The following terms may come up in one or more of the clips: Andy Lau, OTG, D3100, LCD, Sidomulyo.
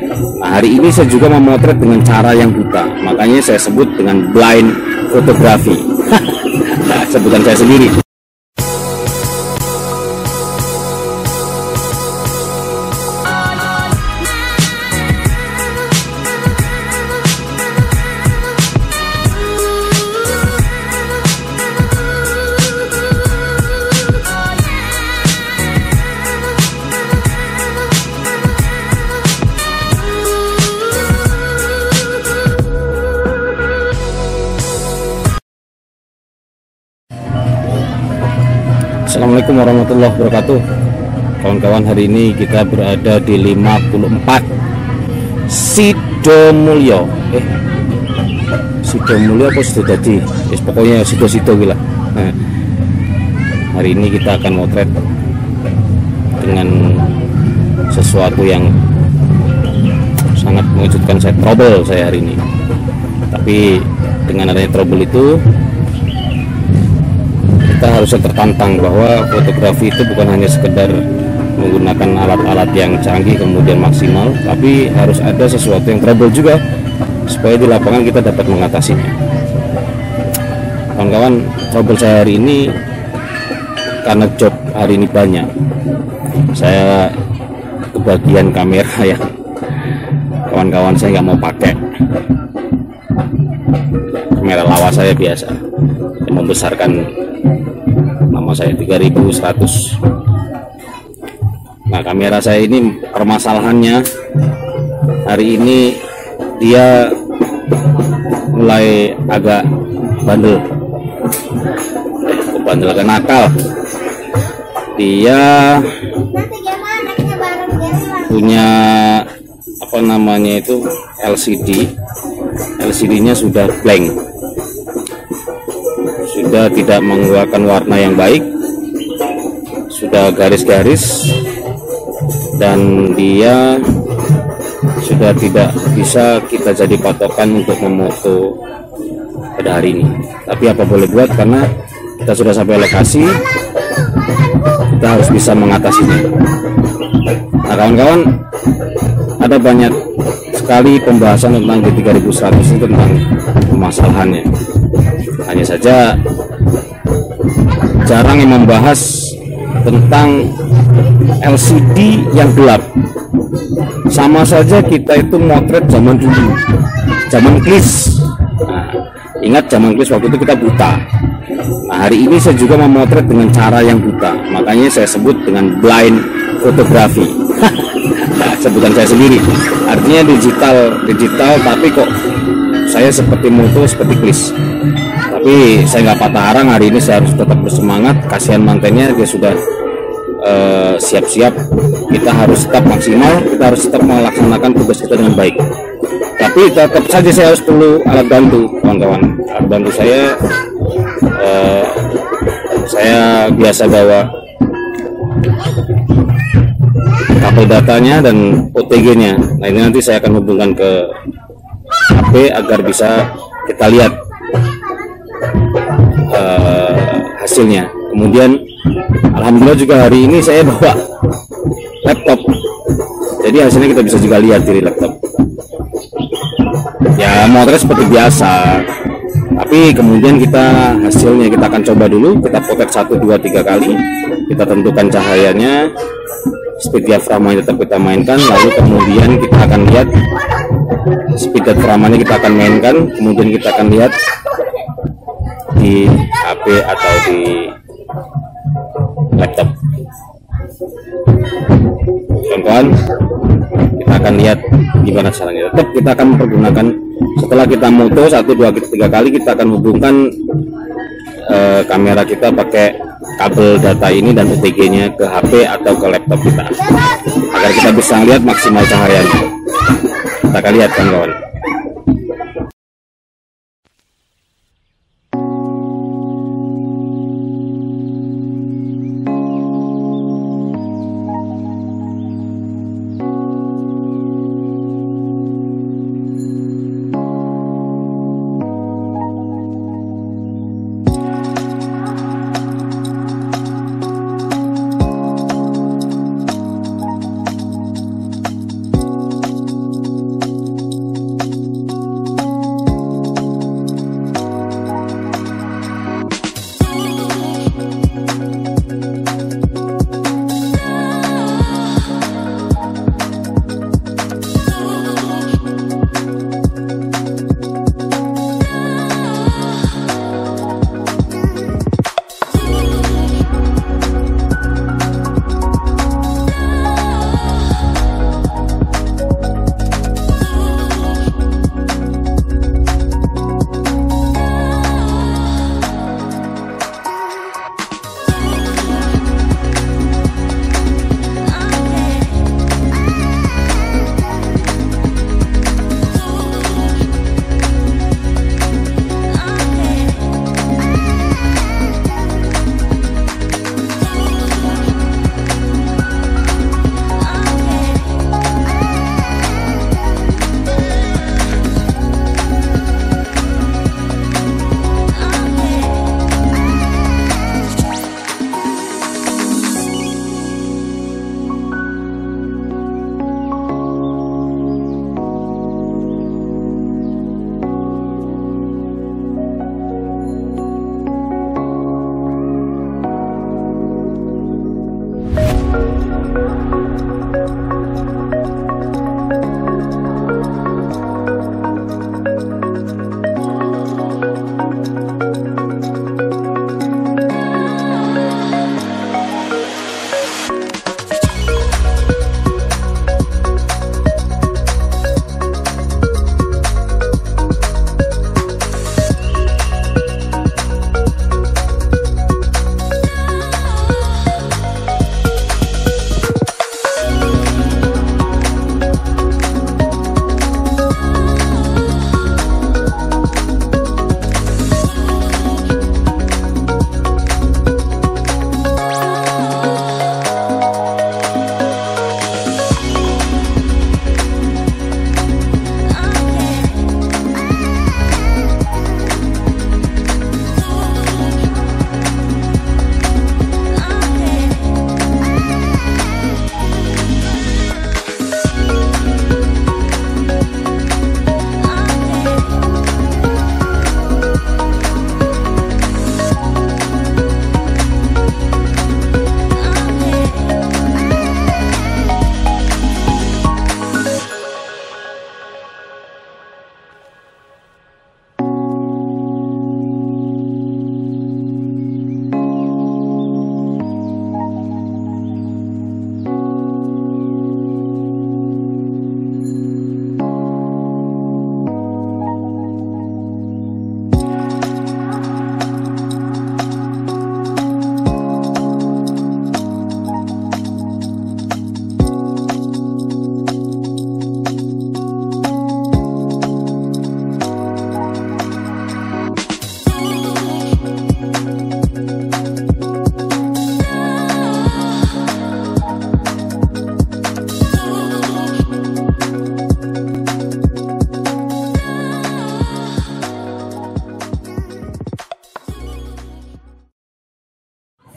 Nah, hari ini saya juga memotret dengan cara yang buta, makanya saya sebut dengan blind photography. Sebutan saya sendiri. Assalamualaikum warahmatullahi wabarakatuh. Kawan-kawan, hari ini kita berada di 54 Sidomulyo. Sidomulyo apa sudah tadi? Pokoknya Sido-Sido gila. Nah, hari ini kita akan motret dengan sesuatu yang sangat mengejutkan saya. Trouble saya hari ini. Tapi dengan adanya trouble itu, kita harusnya tertantang bahwa fotografi itu bukan hanya sekedar menggunakan alat-alat yang canggih kemudian maksimal, tapi harus ada sesuatu yang trouble juga supaya di lapangan kita dapat mengatasinya. Kawan-kawan, trouble saya hari ini karena job hari ini banyak. Saya kebagian kamera yang kawan-kawan saya nggak mau pakai. Kamera lawas saya biasa yang membesarkan nama saya 3100. Nah, kamera saya ini permasalahannya hari ini dia mulai agak bandel, agak nakal. Dia punya apa namanya itu LCD-nya sudah blank, sudah tidak mengeluarkan warna yang baik, sudah garis-garis, dan dia sudah tidak bisa kita jadi patokan untuk memoto pada hari ini. Tapi apa boleh buat, karena kita sudah sampai lokasi, kita harus bisa mengatasinya. Nah, kawan-kawan, ada banyak sekali pembahasan tentang D3100 itu, tentang permasalahannya. Hanya saja jarang yang membahas tentang LCD yang gelap. Sama saja kita itu motret zaman dulu, zaman klis. Nah, ingat zaman klis waktu itu kita buta. Nah, hari ini saya juga memotret dengan cara yang buta, makanya saya sebut dengan blind photography. Sebutan saya sendiri. Artinya digital tapi kok saya seperti moto, seperti klis. Tapi saya nggak patah arang, hari ini saya harus tetap bersemangat. Kasihan mantennya, dia sudah siap-siap. Kita harus tetap maksimal, kita harus tetap melaksanakan tugas kita dengan baik. Tapi tetap saja saya harus perlu alat bantu, kawan-kawan. Alat bantu saya biasa bawa kabel datanya dan OTG-nya. Nah, ini nanti saya akan hubungkan ke HP agar bisa kita lihat hasilnya. Kemudian alhamdulillah juga hari ini saya bawa laptop, jadi hasilnya kita bisa juga lihat dari laptop. Ya, motret seperti biasa, tapi kemudian kita hasilnya kita akan coba dulu. Kita potret 1, 2, 3 kali, kita tentukan cahayanya, speed diafragma tetap kita mainkan, lalu kemudian kita akan lihat speed diafragmanya, kita akan mainkan, kemudian kita akan lihat di HP atau di laptop. Kawan-kawan, kita akan lihat gimana caranya. Tetap kita akan mempergunakan, setelah kita moto 1, 2, 3 kali, kita akan hubungkan kamera kita pakai kabel data ini dan OTG-nya ke HP atau ke laptop kita agar kita bisa lihat maksimal cahayanya. Kita akan lihat, kawan-kawan.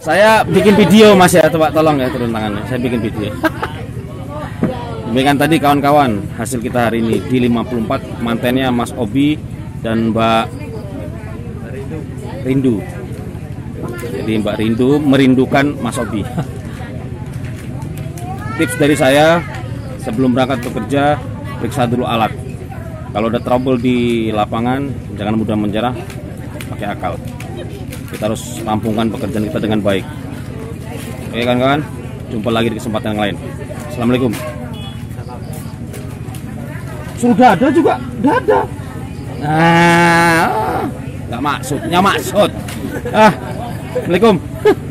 Saya bikin video Mas ya, coba tolong ya turun tangannya. Saya bikin video. Demikian tadi kawan-kawan hasil kita hari ini di 54 mantennya Mas Obi dan Mbak Rindu. Jadi Mbak Rindu merindukan Mas Obi. Tips dari saya, sebelum berangkat bekerja periksa dulu alat. Kalau ada trouble di lapangan jangan mudah menyerah, pakai akal. Kita harus rampungkan pekerjaan kita dengan baik. Oke kawan-kawan, jumpa lagi di kesempatan yang lain. Assalamualaikum. Sudah ada juga, dada. Nah, nggak maksudnya maksud. Ah, assalamualaikum.